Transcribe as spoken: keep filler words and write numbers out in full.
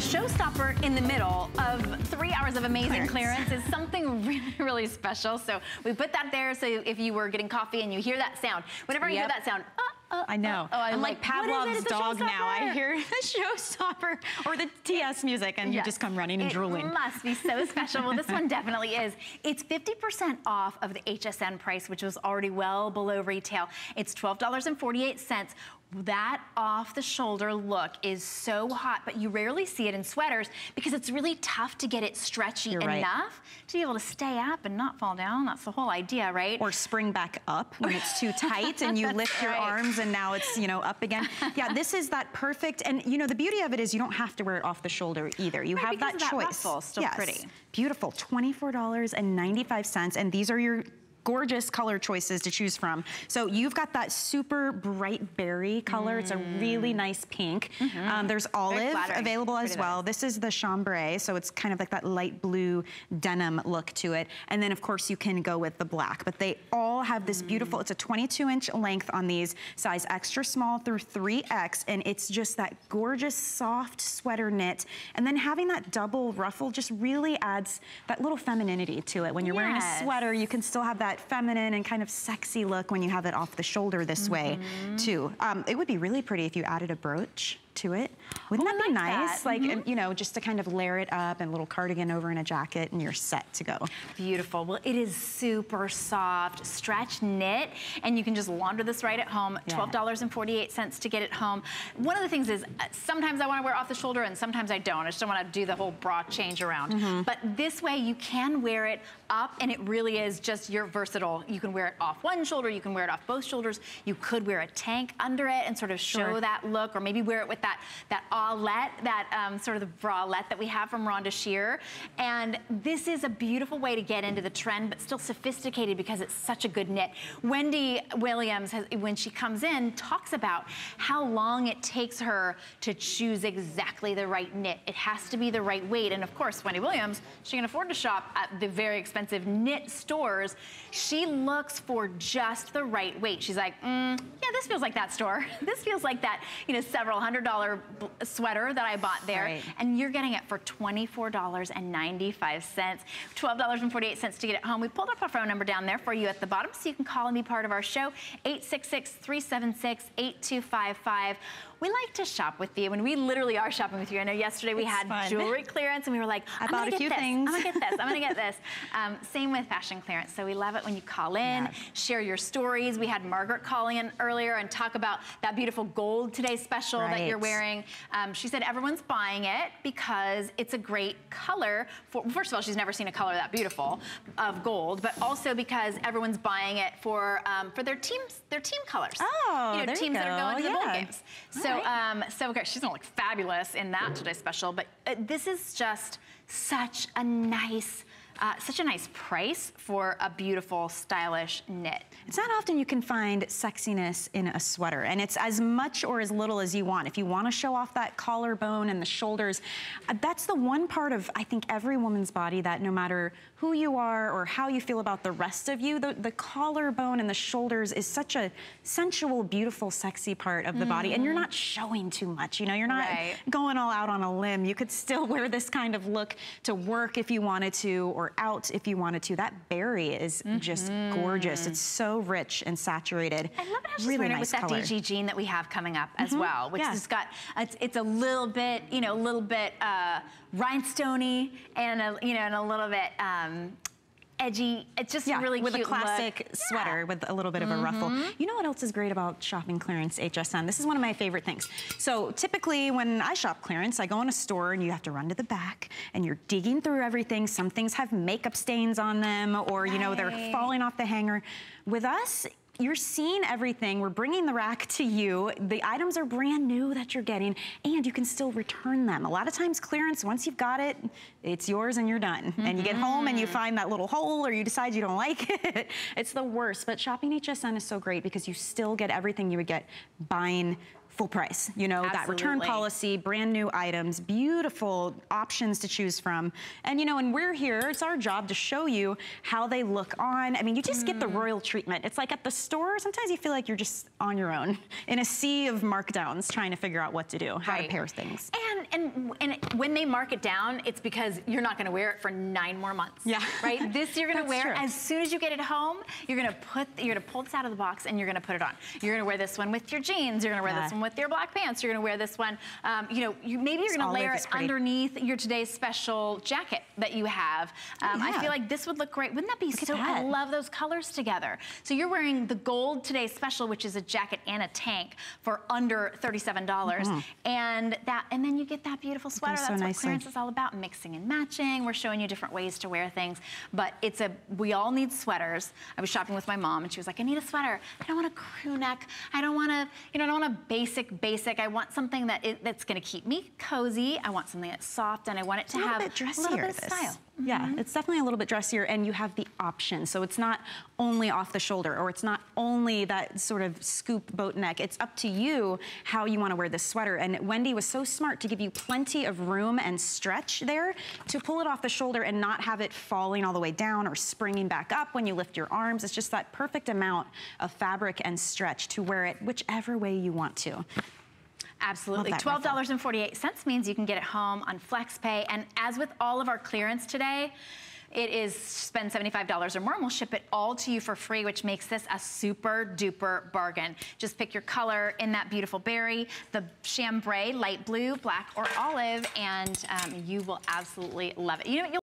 showstopper in the middle of three hours of amazing clearance. clearance is something really, really special. So we put that there so if you were getting coffee and you hear that sound, whenever yep. you hear that sound, oh, Uh, I know. Uh, oh, I I'm like, like Pavlov's dog now. I hear the showstopper or the T S music and yes. you just come running and it drooling. It must be so special. Well, this one definitely is. It's fifty percent off of the H S N price, which was already well below retail. It's twelve dollars and forty-eight cents. That off-the-shoulder look is so hot, but you rarely see it in sweaters because it's really tough to get it stretchy You're enough right. to be able to stay up and not fall down. That's the whole idea, right? Or spring back up when it's too tight and you lift your right. arms and now it's, you know, up again. Yeah, this is that perfect, and you know, the beauty of it is you don't have to wear it off the shoulder either. You right, have that, that choice. Ruffle, still yes. pretty. Beautiful, twenty-four dollars and ninety-five cents, and these are your gorgeous color choices to choose from. So you've got that super bright berry color. Mm. It's a really nice pink. Mm-hmm. um, there's olive available as Pretty well. Nice. This is the chambray, so it's kind of like that light blue denim look to it. And then of course you can go with the black, but they all have this mm. beautiful, it's a twenty-two inch length on these, size extra small through three X, and it's just that gorgeous soft sweater knit. And then having that double ruffle just really adds that little femininity to it. When you're yes. wearing a sweater, you can still have that feminine and kind of sexy look when you have it off the shoulder this mm-hmm. way too. Um, it would be really pretty if you added a brooch to it. Wouldn't oh, that be like nice? That. Like, mm-hmm. you know, just to kind of layer it up and a little cardigan over in a jacket and you're set to go. Beautiful. Well, it is super soft, stretch knit, and you can just launder this right at home. twelve dollars and forty-eight cents to get it home. One of the things is uh, sometimes I want to wear off the shoulder and sometimes I don't. I just don't want to do the whole bra change around. Mm-hmm. But this way you can wear it up and it really is just, you're versatile. You can wear it off one shoulder, you can wear it off both shoulders. You could wear a tank under it and sort of show sure. that look, or maybe wear it with that that aulette, that um, sort of the bralette that we have from Rhonda Shear. And this is a beautiful way to get into the trend, but still sophisticated because it's such a good knit. Wendy Williams, has, when she comes in, talks about how long it takes her to choose exactly the right knit. It has to be the right weight. And of course, Wendy Williams, she can afford to shop at the very expensive knit stores. She looks for just the right weight. She's like, mm, yeah, this feels like that store. This feels like that, you know, several hundred dollars sweater that I bought there, right. and you're getting it for twenty-four dollars and ninety-five cents, twelve dollars and forty-eight cents to get it home. We pulled up our phone number down there for you at the bottom so you can call and be part of our show, eight six six, three seven six, eight two five five. We like to shop with you, and we literally are shopping with you. I know yesterday we it's had fun. jewelry clearance, and we were like, I'm I bought gonna a few this. things. I'm gonna get this, I'm gonna get this. Um, same with fashion clearance, so we love it when you call in, yeah. share your stories. We had Margaret call in earlier and talk about that beautiful gold today special right. that you're wearing. Um, she said everyone's buying it because it's a great color. For, first of all, she's never seen a color that beautiful of gold, but also because everyone's buying it for um, for their teams, their team colors. Oh, you know, there teams you go. that are going to yeah. the bowl games. So. So, um, so okay, she's gonna look fabulous in that today's special, but uh, this is just such a nice, Uh, such a nice price for a beautiful, stylish knit. It's not often you can find sexiness in a sweater, and it's as much or as little as you want. If you want to show off that collarbone and the shoulders, uh, that's the one part of, I think, every woman's body that no matter who you are or how you feel about the rest of you, the, the collarbone and the shoulders is such a sensual, beautiful, sexy part of the mm. body, and you're not showing too much, you know? You're not right. going all out on a limb. You could still wear this kind of look to work if you wanted to, or out if you wanted to. That berry is mm-hmm. just gorgeous. It's so rich and saturated. I love it how she's really nice with color. That D G jean that we have coming up mm-hmm. as well, which yeah. has got, it's, it's a little bit, you know, a little bit uh, rhinestone-y and a, you know, and a little bit, um, edgy. It's just yeah, really with cute a classic look. sweater yeah. with a little bit of a mm-hmm. ruffle. You know what else is great about shopping clearance, H S N? This is one of my favorite things. So typically when I shop clearance, I go in a store and you have to run to the back and you're digging through everything. Some things have makeup stains on them, or you know, they're falling off the hanger. With us, you're seeing everything. We're bringing the rack to you. The items are brand new that you're getting, and you can still return them. A lot of times clearance, once you've got it, it's yours and you're done. Mm-hmm. And you get home and you find that little hole, or you decide you don't like it. It's the worst. But shopping H S N is so great because you still get everything you would get buying full price. You know, Absolutely. That return policy, brand new items, beautiful options to choose from. And you know, when we're here, it's our job to show you how they look on. I mean, you just mm. get the royal treatment. It's like at the store, sometimes you feel like you're just on your own in a sea of markdowns trying to figure out what to do, how right. to pair things. And, and, and when they mark it down, it's because you're not gonna wear it for nine more months. Yeah. Right? This you're gonna wear true. As soon as you get it home, you're gonna put, you're gonna pull this out of the box and you're gonna put it on. You're gonna wear this one with your jeans, you're gonna wear yeah. this one with your black pants, you're gonna wear this one, um, you know, you, maybe you're gonna layer it underneath your today's special jacket that you have. Um, yeah. I feel like this would look great. Wouldn't that be so, I love those colors together. So you're wearing the gold today's special, which is a jacket and a tank for under thirty-seven dollars. Mm-hmm. And that, and then you get that beautiful sweater. That's, That's so what nicely. Clearance is all about, mixing and matching. We're showing you different ways to wear things, but it's a, we all need sweaters. I was shopping with my mom and she was like, I need a sweater. I don't want a crew neck. I don't want to, you know, I don't want a basic, basic. I want something that it, that's going to keep me cozy. I want something that's soft and I want it to have a little bit, little bit of style. Mm-hmm. Yeah, it's definitely a little bit dressier and you have the option. So it's not only off the shoulder or it's not only that sort of scoop boat neck. It's up to you how you want to wear this sweater. And Wendy was so smart to give you plenty of room and stretch there to pull it off the shoulder and not have it falling all the way down or springing back up when you lift your arms. It's just that perfect amount of fabric and stretch to wear it whichever way you want to. Absolutely. twelve dollars and forty-eight cents means you can get it home on FlexPay. And as with all of our clearance today, it is spend seventy-five dollars or more and we'll ship it all to you for free, which makes this a super duper bargain. Just pick your color in that beautiful berry, the chambray, light blue, black, or olive, and um, you will absolutely love it. You know, you'll